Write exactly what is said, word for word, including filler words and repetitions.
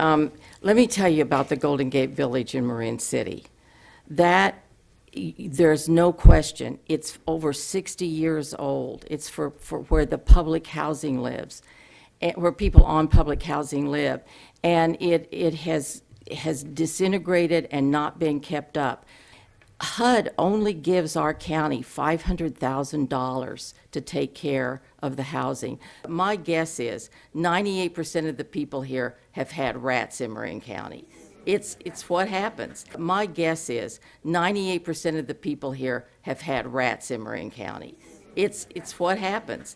Um, let me tell you about the Golden Gate Village in Marin City. That, there's no question, it's over sixty years old. It's for, for where the public housing lives, where people on public housing live. And it, it has, has disintegrated and not been kept up. H U D only gives our county five hundred thousand dollars to take care of the housing. My guess is ninety-eight percent of the people here have had rats in Marin County. It's, it's what happens. My guess is ninety-eight percent of the people here have had rats in Marin County. It's, it's what happens.